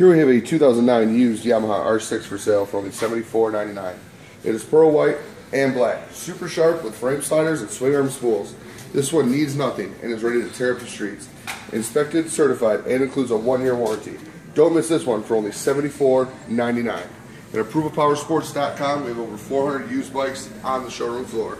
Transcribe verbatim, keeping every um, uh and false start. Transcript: Here we have a two thousand nine used Yamaha R six for sale for only seventy-four ninety-nine. It is pearl white and black, super sharp with frame sliders and swing arm spools. This one needs nothing and is ready to tear up the streets. Inspected, certified, and includes a one-year warranty. Don't miss this one for only seventy-four ninety-nine. At Approval Power Sports dot com, we have over four hundred used bikes on the showroom floor.